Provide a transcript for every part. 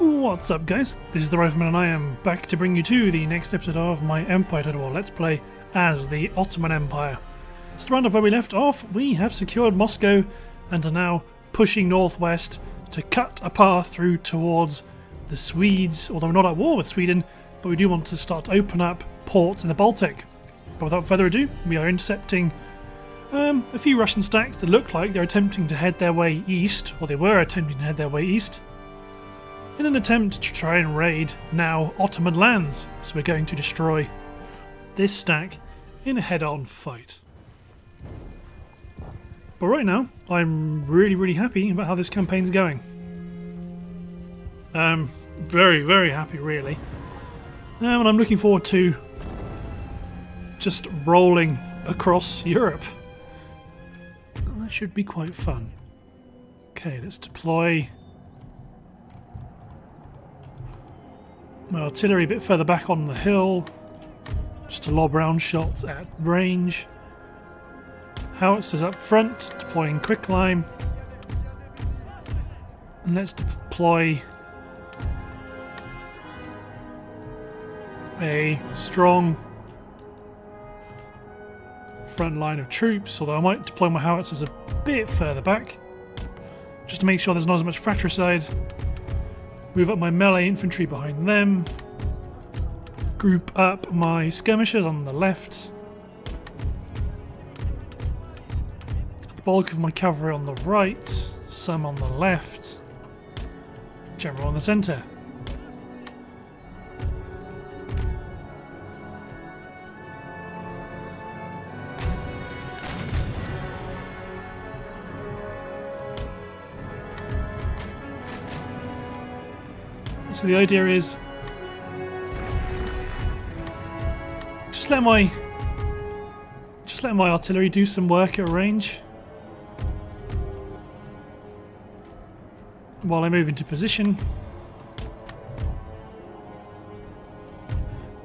What's up, guys? This is the Rifleman, and I am back to bring you to the next episode of My Empire Total War. Let's play as the Ottoman Empire. So to round off where we left off, we have secured Moscow and are now pushing northwest to cut a path through towards the Swedes, although we're not at war with Sweden, but we do want to start to open up ports in the Baltic. But without further ado, we are intercepting a few Russian stacks that look like they're attempting to head their way east, or they were attempting to head their way east, in an attempt to try and raid now Ottoman lands. So we're going to destroy this stack in a head-on fight. But right now, I'm really happy about how this campaign's going. Very happy, really. And I'm looking forward to just rolling across Europe. That should be quite fun. Okay, let's deploy my artillery a bit further back on the hill, just to lob round shots at range. Howitzers up front, deploying quicklime. And let's deploy a strong front line of troops, although I might deploy my howitzers a bit further back, just to make sure there's not as much fratricide. Move up my melee infantry behind them. Group up my skirmishers on the left. The bulk of my cavalry on the right. Some on the left. General on the centre. So the idea is just let my artillery do some work at range while I move into position.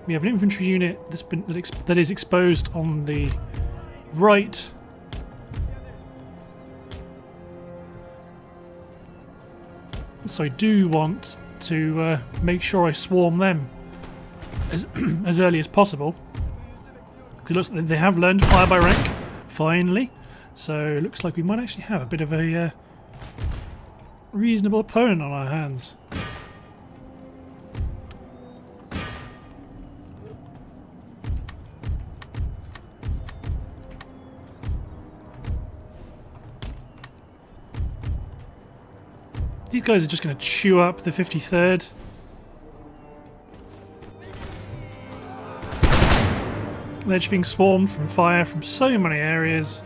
We have an infantry unit that is exposed on the right. So I do want to make sure I swarm them as early as possible, because it looks like they have learned fire by rank finally, so it looks like we might actually have a bit of a reasonable opponent on our hands. These guys are just going to chew up the 53rd. They're just being swarmed from fire from so many areas.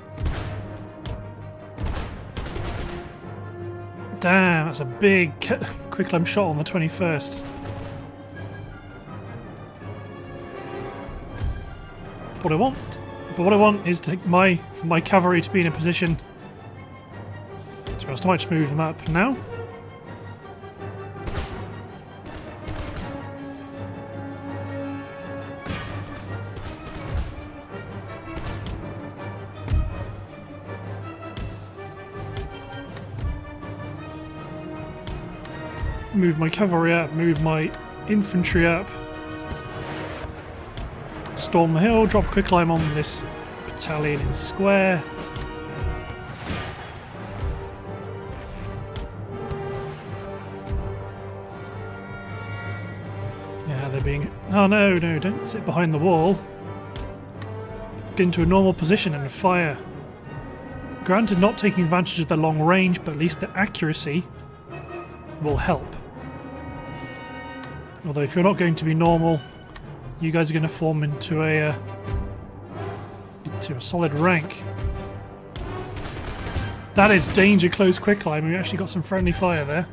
Damn, that's a big quicklime shot on the 21st. What I want is to for my cavalry to be in a position. So I might just move them up now. Move my cavalry up, move my infantry up, storm the hill, drop quicklime on this battalion in square. Yeah, they're being... Oh no, don't sit behind the wall. Get into a normal position and fire. Granted, not taking advantage of their long range, but at least the accuracy will help. Although if you're not going to be normal, you guys are going to form into a solid rank. That is danger close quicklime. We actually got some friendly fire there.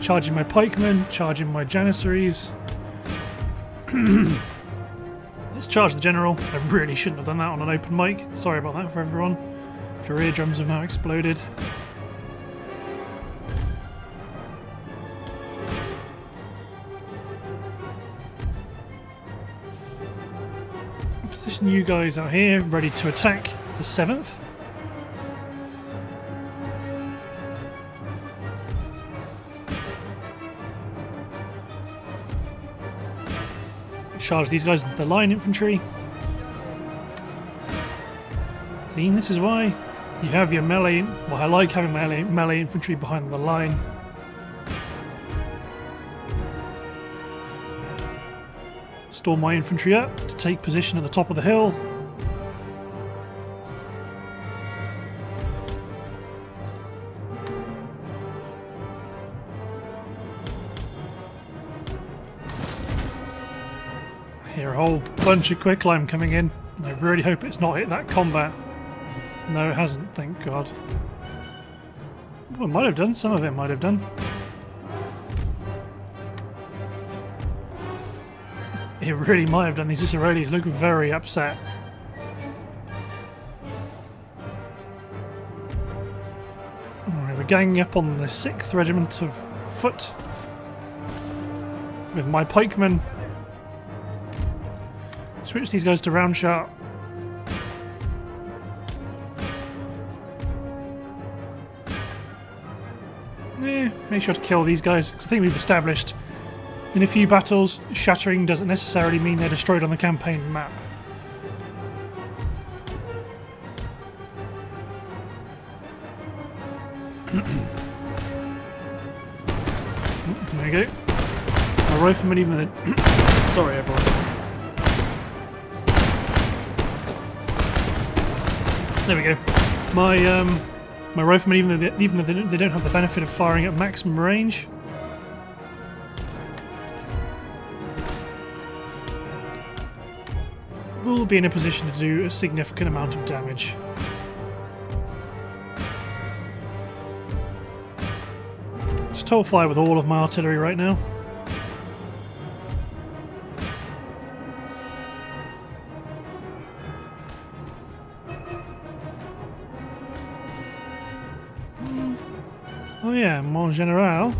Charging my pikemen, charging my janissaries. Let's charge the general. I really shouldn't have done that on an open mic. Sorry about that for everyone. If your eardrums have now exploded. Position you guys out here, ready to attack the 7th. Charge these guys with the line infantry. See, this is why you have your melee. Well, I like having melee infantry behind the line. Store my infantry up to take position at the top of the hill. Here, a whole bunch of quicklime coming in, and I really hope it's not hit that combat. No, it hasn't, thank God. Well, it might have done, some of it might have done. It really might have done. These Israelis look very upset. Alright, we're ganging up on the 6th Regiment of Foot with my pikemen. Switch these guys to round shot. Make sure to kill these guys, because I think we've established in a few battles, shattering doesn't necessarily mean they're destroyed on the campaign map. There you go. A rifleman even then. Sorry, everyone. There we go. My riflemen, even though they don't have the benefit of firing at maximum range. Will be in a position to do a significant amount of damage. Just hold fire with all of my artillery right now. Oh yeah, mon general.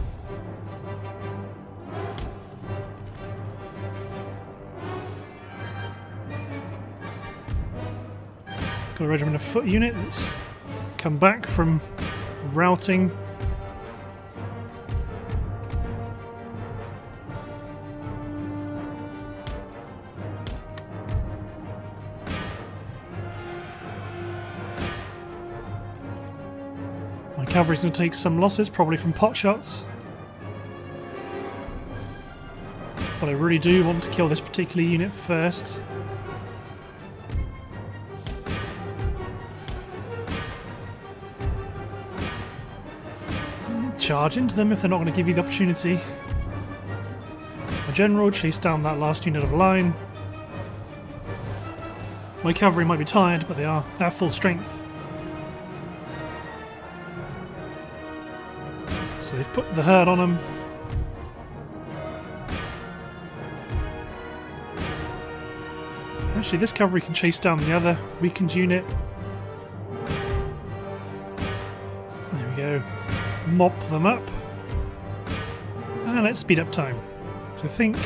A regiment of foot unit that's come back from routing. My cavalry's going to take some losses, probably from pot shots, but I really do want to kill this particular unit first. Charge into them if they're not going to give you the opportunity. My general chased down that last unit of line. My cavalry might be tired, but they are at full strength. So they've put the herd on them. Actually, this cavalry can chase down the other weakened unit. There we go. Mop them up, and let's speed up time. So think,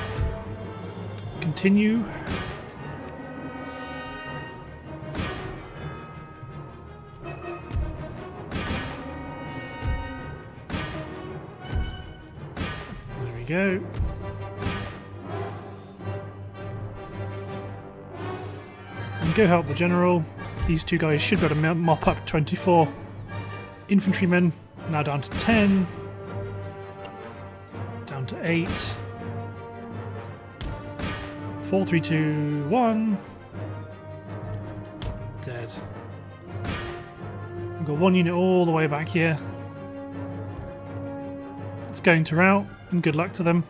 continue. There we go. And go help the general. These two guys should be able to mop up 24 infantrymen. Now down to 10, down to 8, 4, 3, 2, 1, dead. We've got one unit all the way back here. It's going to rout, and good luck to them.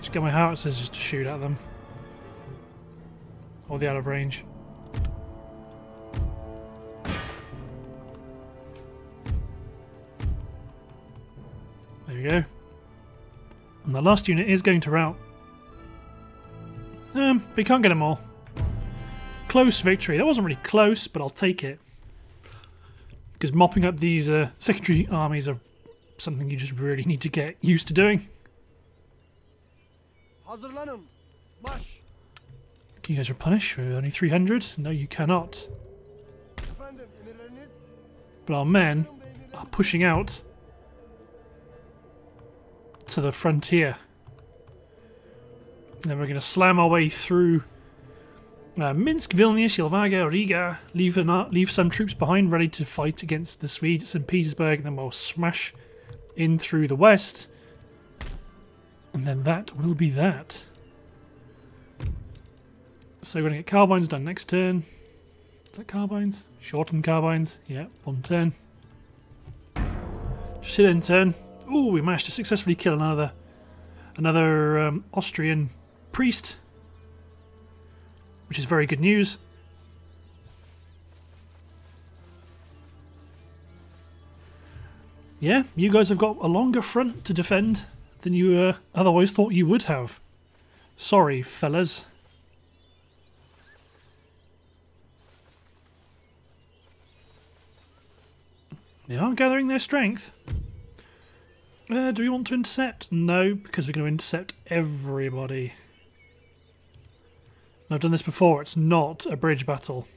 Just get my howitzers just to shoot at them. Or they're out of range. Go. And the last unit is going to rout. But you can't get them all. Close victory. That wasn't really close, but I'll take it. Because mopping up these secondary armies are something you just really need to get used to doing. Can you guys replenish? We're only 300? No, you cannot. But our men are pushing out to the frontier. Then we're going to slam our way through Minsk, Vilnius, Yelvaga, Riga, leave some troops behind ready to fight against the Swedes at St. Petersburg, and then we'll smash in through the west. And then that will be that. So we're going to get carbines done next turn. Is that carbines? Shortened carbines. Yeah, one turn. Shit in turn. Ooh, we managed to successfully kill another Austrian priest, which is very good news. Yeah, you guys have got a longer front to defend than you otherwise thought you would have. Sorry, fellas. They are gathering their strength. Do we want to intercept? No, because we're going to intercept everybody. I've done this before, it's not a bridge battle.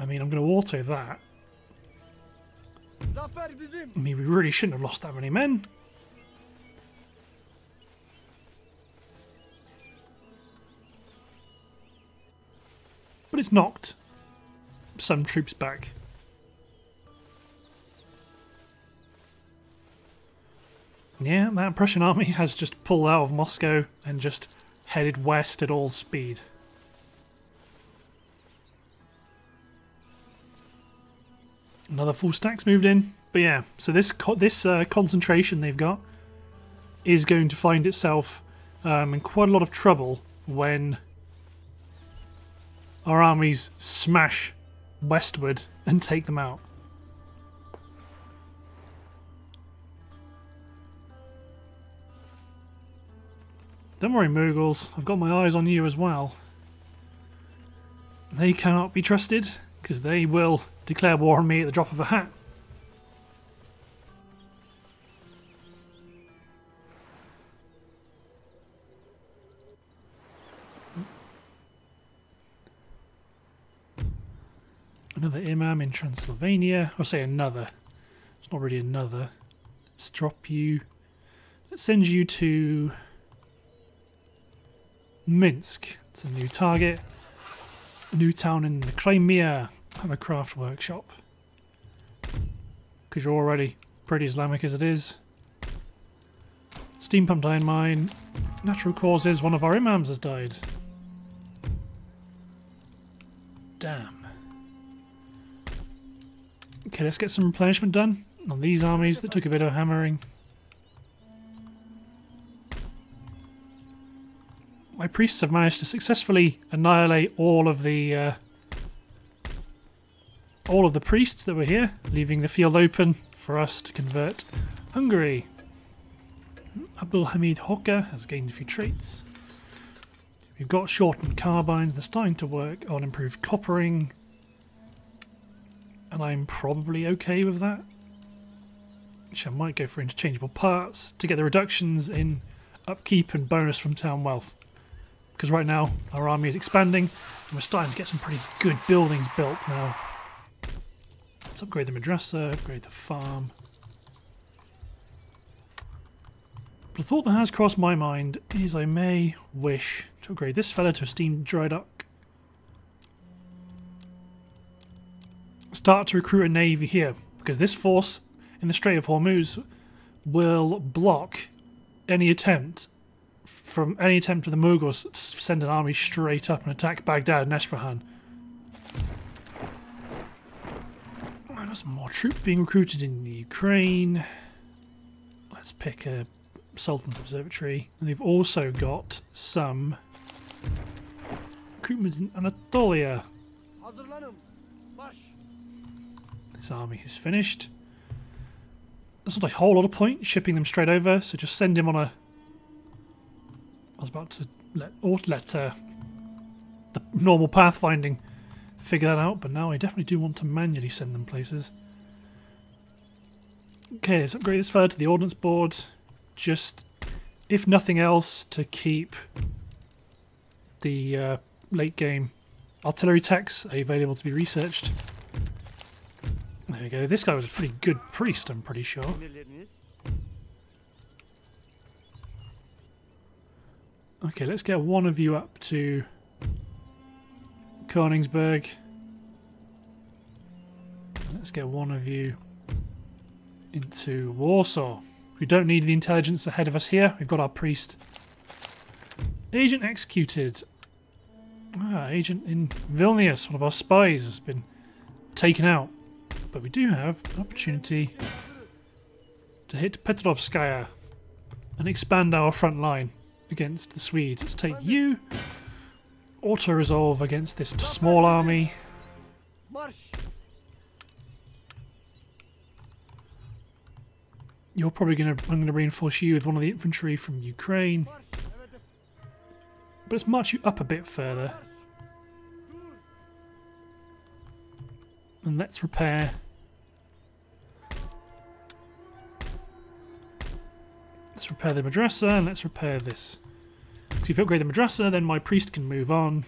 I mean, I'm going to auto that. I mean, we really shouldn't have lost that many men. But it's knocked some troops back. Yeah, that Prussian army has just pulled out of Moscow and just headed west at all speed. Another full stack's moved in, but yeah, so this concentration they've got is going to find itself in quite a lot of trouble when our armies smash westward and take them out. Don't worry, Mughals, I've got my eyes on you as well. They cannot be trusted, because they will declare war on me at the drop of a hat. Another imam in Transylvania. I'll say another. It's not really another. Let's drop you. Let's send you to Minsk. It's a new target. A new town in the Crimea. Have a craft workshop. Because you're already pretty Islamic as it is. Steam pumped iron mine. Natural causes. One of our imams has died. Damn. Okay, let's get some replenishment done on these armies that took a bit of hammering. My priests have managed to successfully annihilate all of the priests that were here, leaving the field open for us to convert Hungary. Abdul Hamid Hoka has gained a few traits. We've got shortened carbines. They're starting to work on improved coppering, and I'm probably okay with that. Which I might go for interchangeable parts to get the reductions in upkeep and bonus from town wealth. Because right now our army is expanding and we're starting to get some pretty good buildings built now. Let's upgrade the madrasa, upgrade the farm. But the thought that has crossed my mind is I may wish to upgrade this fella to a steamed dry dock. Start to recruit a navy here, because this force in the Strait of Hormuz will block any attempt of the Mughals to send an army straight up and attack Baghdad and Esfahan. I've got some more troops being recruited in the Ukraine. Let's pick a Sultan's Observatory. And they've also got some recruitment in Anatolia. This army is finished. There's not a whole lot of point shipping them straight over, so just send him on a... I was about to let the normal pathfinding figure that out, but now I definitely do want to manually send them places. Okay, let's upgrade this further to the Ordnance Board, just if nothing else, to keep the late game artillery techs available to be researched. There we go. This guy was a pretty good priest, I'm pretty sure. Okay, let's get one of you up to Königsberg. Let's get one of you into Warsaw. We don't need the intelligence ahead of us here. We've got our priest. Agent executed. Ah, agent in Vilnius, one of our spies, has been taken out. But we do have an opportunity to hit Petrovskaya and expand our front line against the Swedes. Let's take you. Auto-resolve against this small army. You're probably going to... I'm going to reinforce you with one of the infantry from Ukraine. But let's march you up a bit further. And let's repair. Let's repair the madrasa and let's repair this. So if you upgrade the madrasa, then my priest can move on.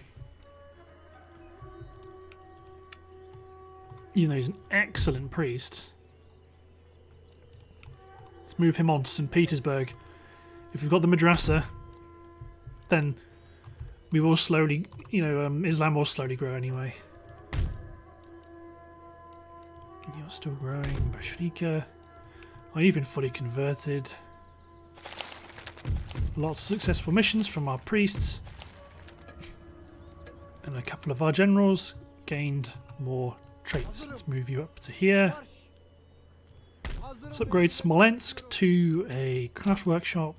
Even though he's an excellent priest. Let's move him on to St. Petersburg. If we've got the madrasa, then we will slowly, you know, Islam will slowly grow anyway. You're still growing. Bashrika. Are you even fully converted? Lots of successful missions from our priests, and a couple of our generals gained more traits. Let's move you up to here. Let's upgrade Smolensk to a craft workshop.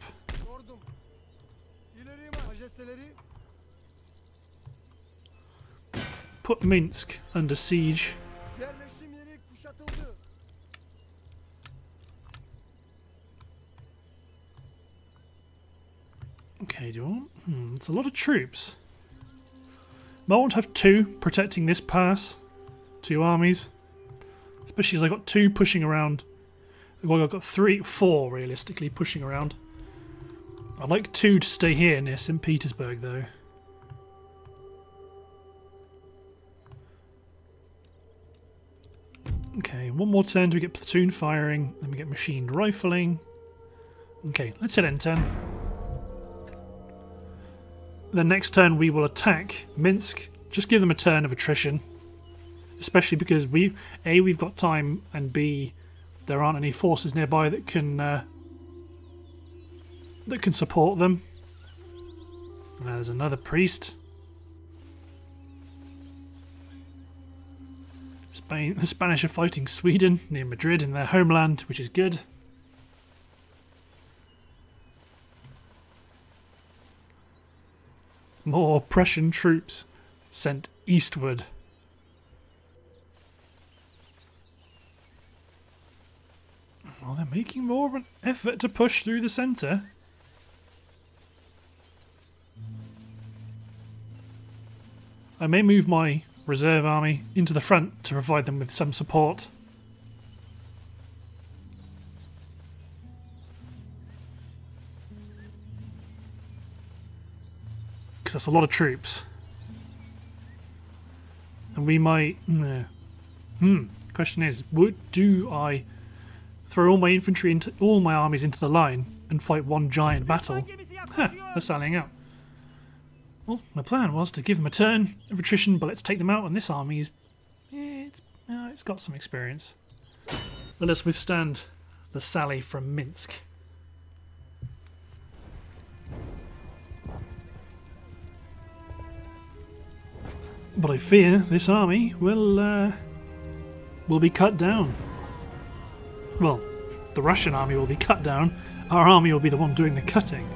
Put Minsk under siege. Okay, do I want? It's a lot of troops. Might want to have two protecting this pass. Two armies. Especially as I got two pushing around. Well, I've got four realistically pushing around. I'd like two to stay here near St. Petersburg though. Okay, one more turn till we get platoon firing, then we get machined rifling. Okay, let's hit N10. The next turn we will attack Minsk. Just give them a turn of attrition, especially because we we've got time, and b, there aren't any forces nearby that can support them. There's another priest. The Spanish are fighting Sweden near Madrid in their homeland, which is good. More Prussian troops sent eastward. Well, they're making more of an effort to push through the centre. I may move my reserve army into the front to provide them with some support. Because that's a lot of troops. And we might... question is, do I throw all my infantry into all my armies into the line and fight one giant battle? They're sallying out. Well, my plan was to give them a turn of attrition, but let's take them out. And this army is, it's got some experience. Let us withstand the sally from Minsk. But I fear this army will be cut down. Well, the Russian army will be cut down, our army will be the one doing the cutting.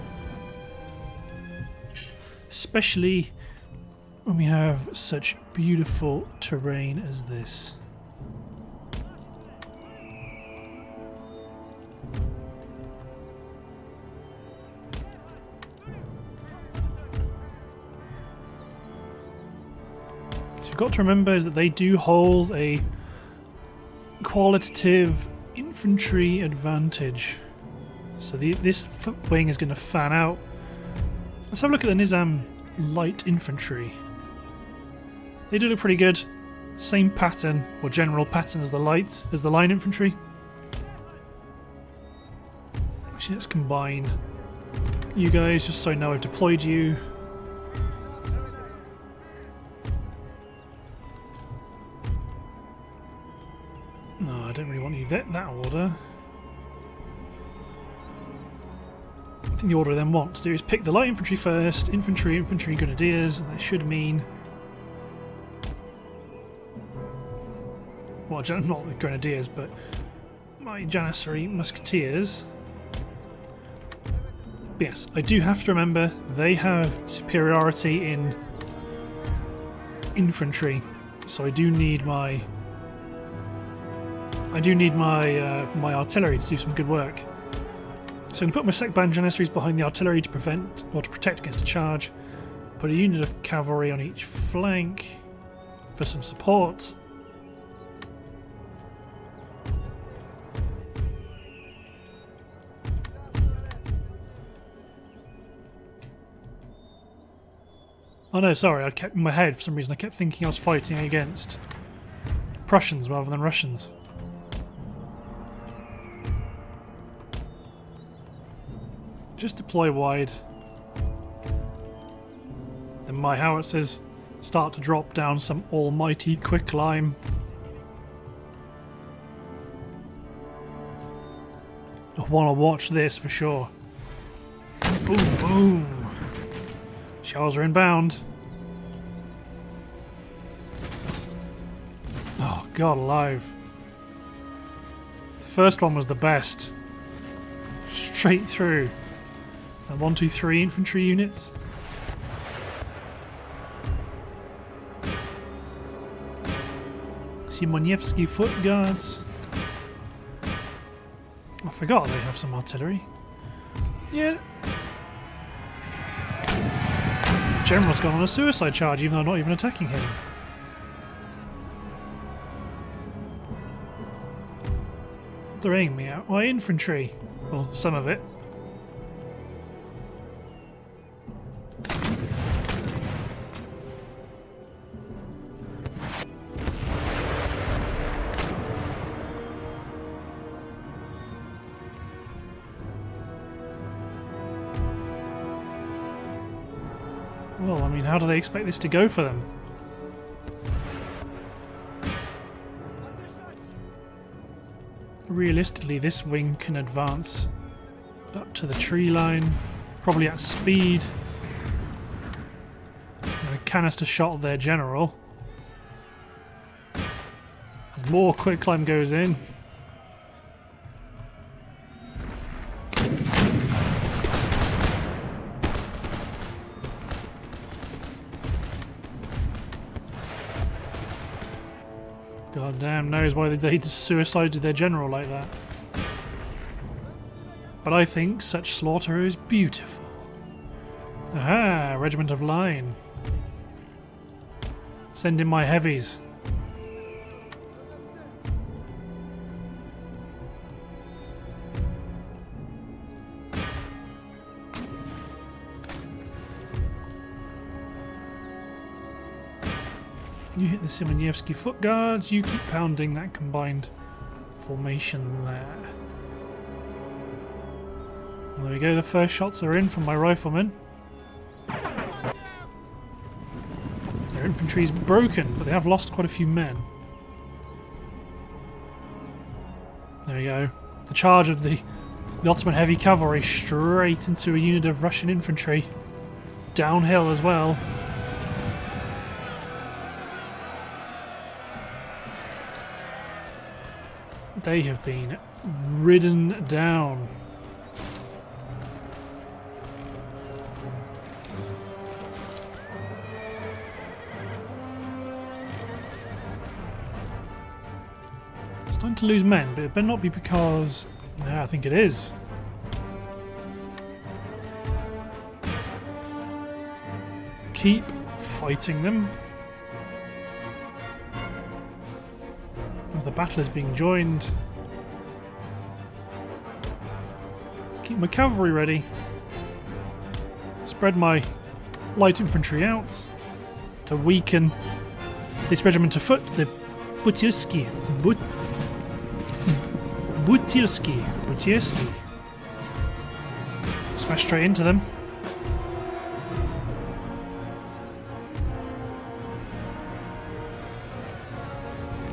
Especially when we have such beautiful terrain as this. So you've got to remember is that they do hold a qualitative infantry advantage. So this wing is going to fan out. Let's have a look at the Nizam light infantry. They do look pretty good. Same pattern, or general pattern as the line infantry. Actually, let's combine you guys just so I know I've deployed you. No, I don't really want you that order. I think the order I then want to do is pick the light infantry first, infantry, grenadiers, and that should mean... well, not the grenadiers, but my janissary musketeers. But yes, I do have to remember they have superiority in infantry, so I do need my my artillery to do some good work. So I'm going to put my Sekban Janissaries behind the artillery to prevent or to protect against a charge. Put a unit of cavalry on each flank for some support. Oh no, sorry, I kept in my head for some reason. I kept thinking I was fighting against Prussians rather than Russians. Just deploy wide. Then my howitzers start to drop down some almighty quicklime. I want to watch this for sure. Boom, boom. Shells are inbound. Oh, God alive. The first one was the best. Straight through. And 1, 2, 3 infantry units. Semyonovsky Foot Guards. I forgot they have some artillery. Yeah. General's gone on a suicide charge, even though I'm not even attacking him. They're aiming me out. My infantry. Well, some of it. Well, I mean, how do they expect this to go for them? Realistically, this wing can advance up to the tree line, probably at speed. And a canister shot at their general. As more quicklime goes in. Damn knows why they just suicided their general like that. But I think such slaughter is beautiful. Aha! Regiment of Line. Send in my heavies. You hit the Semyonovsky Foot Guards, you keep pounding that combined formation there. Well, there we go, the first shots are in from my riflemen. Their infantry is broken, but they have lost quite a few men. There we go. The charge of the Ottoman heavy cavalry straight into a unit of Russian infantry. Downhill as well. They have been ridden down. Starting to lose men, but it better not be because... I think it is. Keep fighting them. The battle is being joined. Keep my cavalry ready. Spread my light infantry out to weaken this regiment of foot, the Butyrski. Smash straight into them.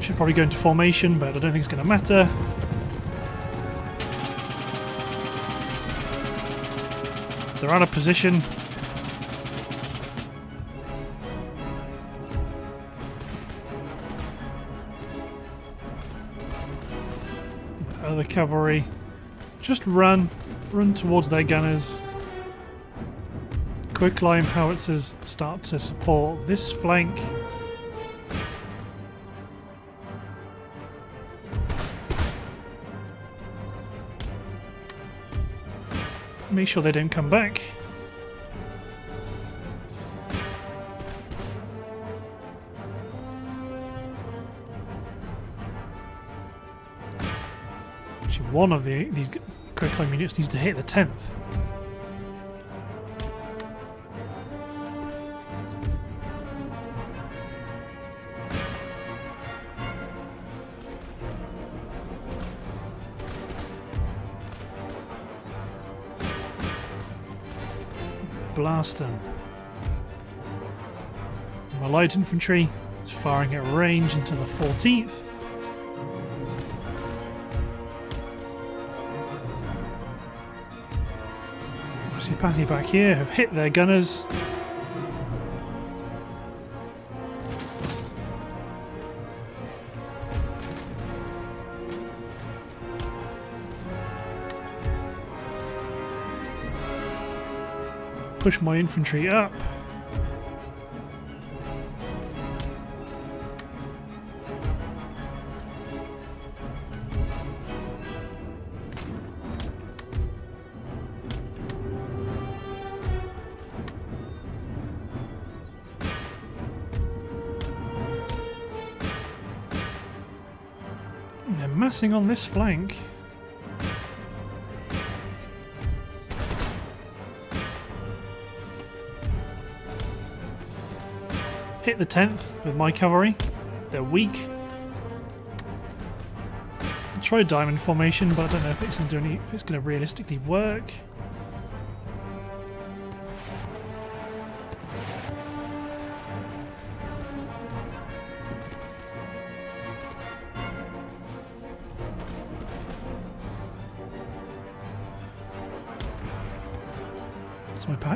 Should probably go into formation, but I don't think it's going to matter. They're out of position. Other cavalry, just run towards their gunners. Quicklime howitzers start to support this flank. Make sure they don't come back. Actually, one of these quicklime units needs to hit the 10th. Blast them. My light infantry is firing at range into the 14th. Sipati back here have hit their gunners. Push my infantry up. They're massing on this flank. Hit the 10th with my cavalry. They're weak. I'll try diamond formation, but I don't know if it's going to realistically work.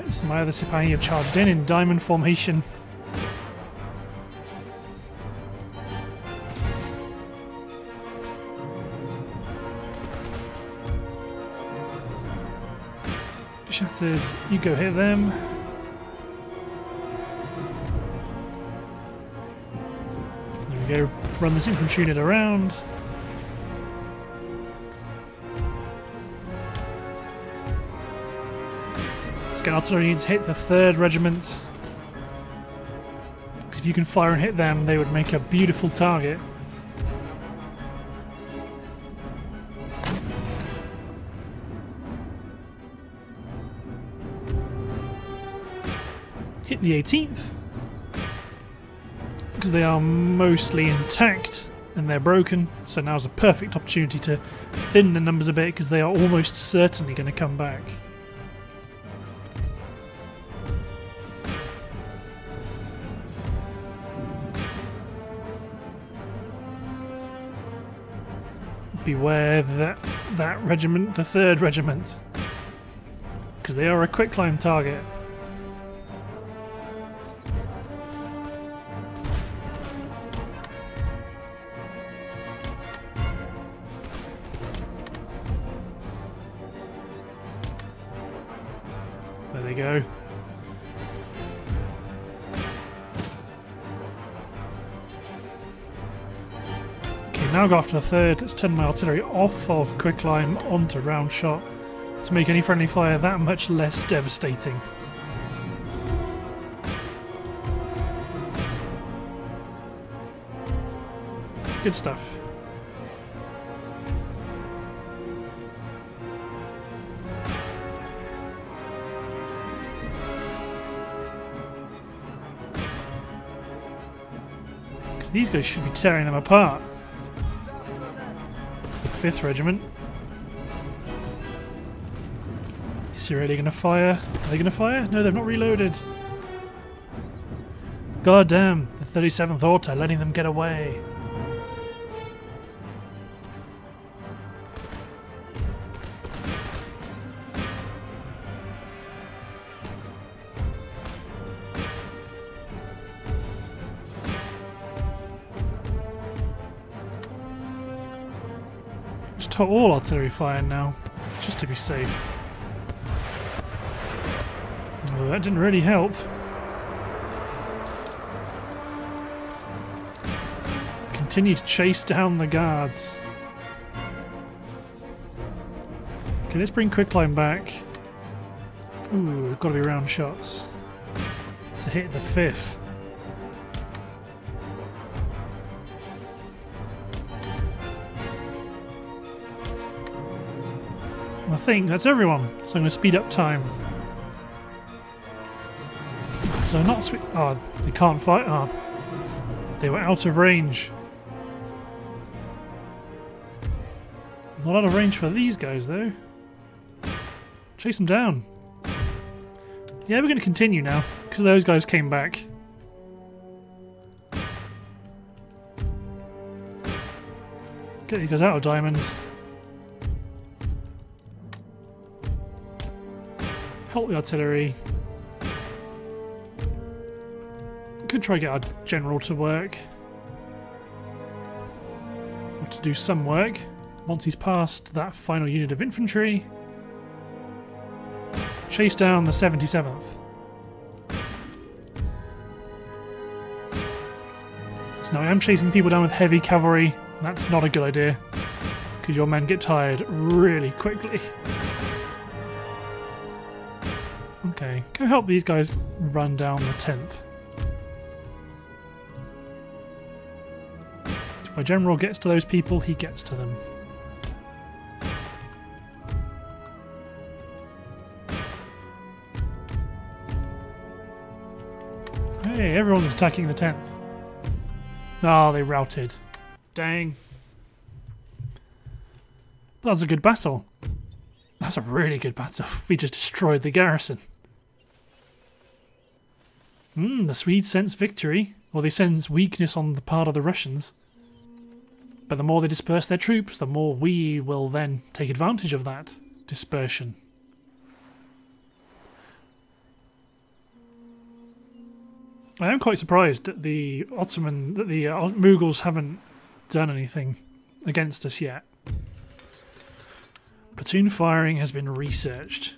So my other Sipahi have charged in diamond formation. Shattered, you go hit them. There we go, run this infantry unit around. Let's get artillery units hit the 3rd Regiment. Because if you can fire and hit them, they would make a beautiful target. The 18th, because they are mostly intact and they're broken, so now's a perfect opportunity to thin the numbers a bit because they are almost certainly going to come back. Beware that regiment, the 3rd Regiment, because they are a quick climb target. Go. Okay, now go after the 3rd. Let's turn my artillery off of quicklime onto round shot to make any friendly fire that much less devastating. Good stuff. These guys should be tearing them apart. The 5th Regiment. Is really going to fire? Are they going to fire? No, they've not reloaded. God damn, the 37th Auto letting them get away. Just top all artillery fire now, just to be safe. Well, that didn't really help. Continue to chase down the guards. Okay, let's bring quicklime back. Ooh, we've got to be round shots to hit the 5th. I think that's everyone, so I'm going to speed up time. So not sweet. Oh, they can't fight. Ah, oh, they were out of range. Not out of range for these guys, though. Chase them down. Yeah, we're going to continue now, because those guys came back. Get these guys out of diamond. Help the artillery. Could try to get our general to work. Or to do some work. Once he's passed that final unit of infantry, chase down the 77th. So now I am chasing people down with heavy cavalry. That's not a good idea, because your men get tired really quickly. Okay, go help these guys run down the 10th. If my general gets to those people, he gets to them. Hey, everyone's attacking the 10th. Oh, they routed. Dang. That was a good battle. That's a really good battle. We just destroyed the garrison. Hmm, the Swedes sense victory. Or they sense weakness on the part of the Russians. But the more they disperse their troops, the more we will then take advantage of that dispersion. I am quite surprised that the Mughals haven't done anything against us yet. Platoon firing has been researched.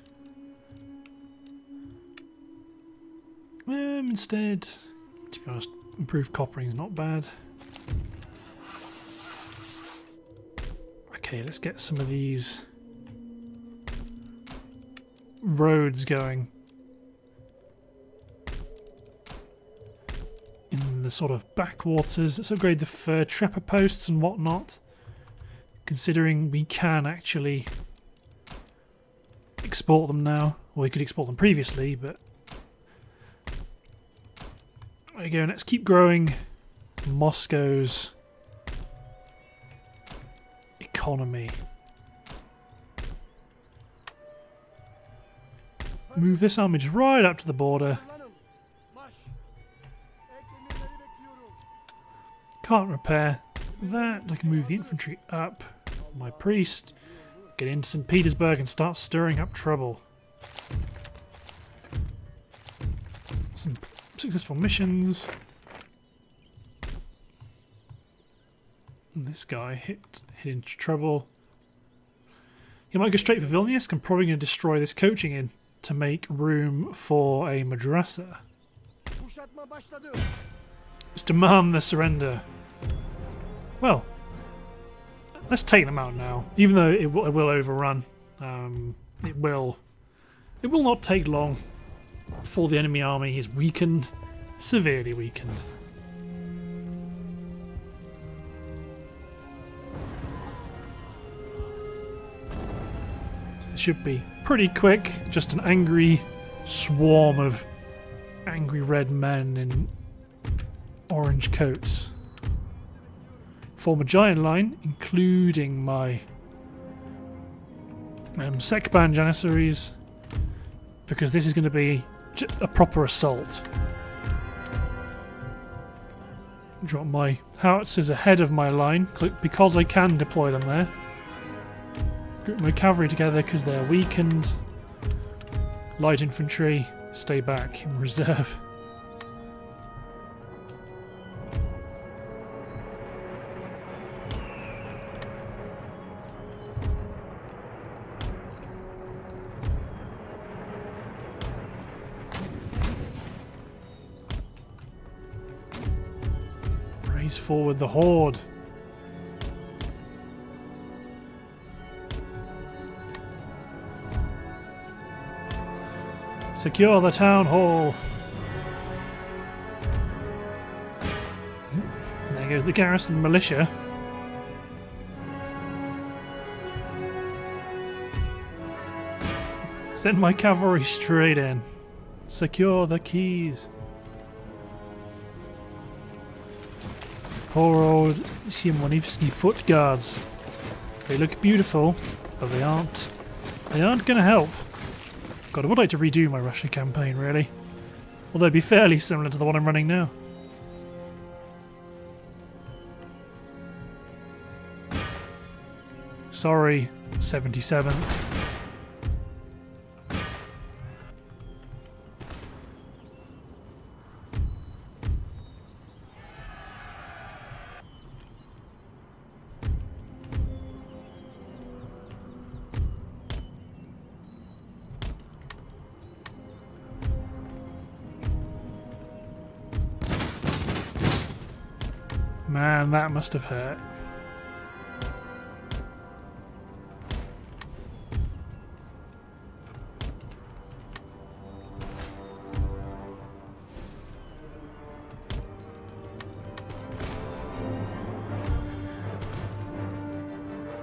Instead, to be honest, improved coppering is not bad. Okay, let's get some of these roads going in the sort of backwaters. Let's upgrade the fur trapper posts and whatnot, considering we can actually export them now. Well, we could export them previously, but there you go. Let's keep growing Moscow's economy. Move this army just right up to the border. Can't repair that. I can move the infantry up. My priest. Get into St. Petersburg and start stirring up trouble. Some successful missions. And this guy hit into trouble. He might go straight for Vilnius. I'm probably going to destroy this coaching inn to make room for a madrasa. Let's demand the surrender. Well, let's take them out now. Even though it will overrun, it will not take long before the enemy army is weakened, severely weakened. Should be pretty quick, just an angry swarm of angry red men in orange coats. form a giant line, including my Sekban Janissaries, because this is going to be a proper assault. Drop my howitzers ahead of my line because I can deploy them there. Group my cavalry together because they're weakened. Light infantry, stay back in reserve. Race forward the horde. Secure the town hall. There goes the garrison militia. Send my cavalry straight in. Secure the keys. Poor old Semyonovsky Foot Guards. They look beautiful, but they aren't. They aren't going to help. God, I would like to redo my Russia campaign, really. Although it'd be fairly similar to the one I'm running now. Sorry, 77th. Man, that must have hurt.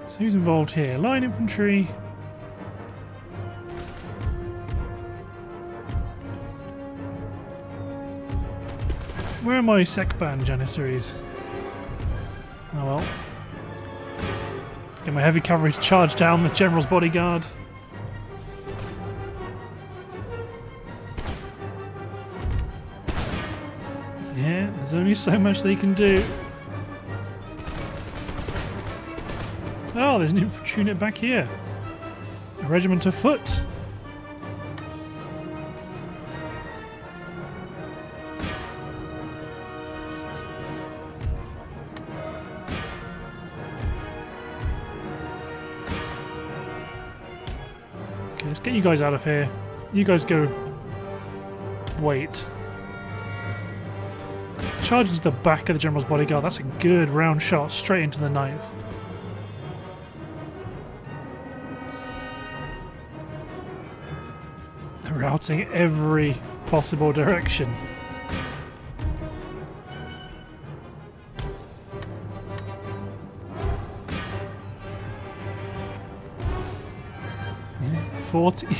So who's involved here? Line infantry. Where are my Sekban Janissaries? Oh well. Get my heavy cavalry to charge down the general's bodyguard. Yeah, there's only so much they can do. Oh, there's an infantry unit back here. A regiment of foot. Let's get you guys out of here. You guys go. Wait. Charge into the back of the general's bodyguard. That's a good round shot straight into the 9th. They're routing every possible direction.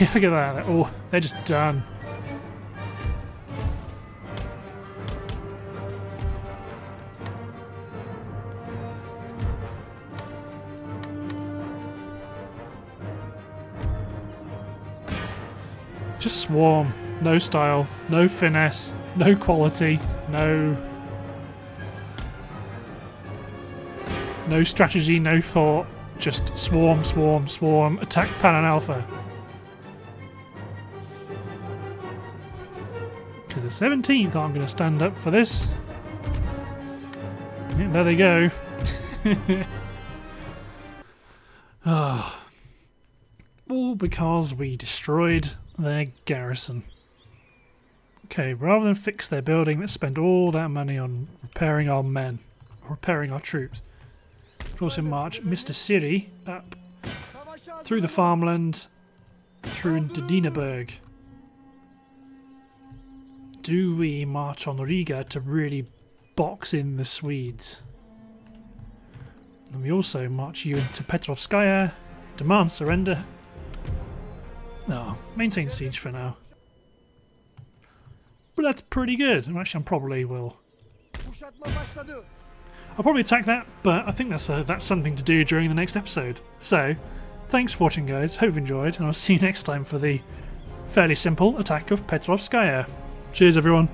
Yeah, look at that. Oh, they're just done. Just swarm. No style, no finesse, no quality, no strategy, no thought. Just swarm, swarm, swarm. Attack Pan and Alpha. 17th, I'm going to stand up for this. Yeah, there they go. Oh. All because we destroyed their garrison. Okay, rather than fix their building, let's spend all that money on repairing our men, repairing our troops. We'll also march Mr. Siri up through the farmland, through into Dienaburg. Do we march on Riga to really box in the Swedes? And we also march you into Petrovskaya, demand surrender. No, oh, maintain siege for now. But that's pretty good. Actually, I probably will. I'll probably attack that, but I think that's something to do during the next episode. So, thanks for watching, guys. Hope you've enjoyed, and I'll see you next time for the fairly simple attack of Petrovskaya. Cheers, everyone.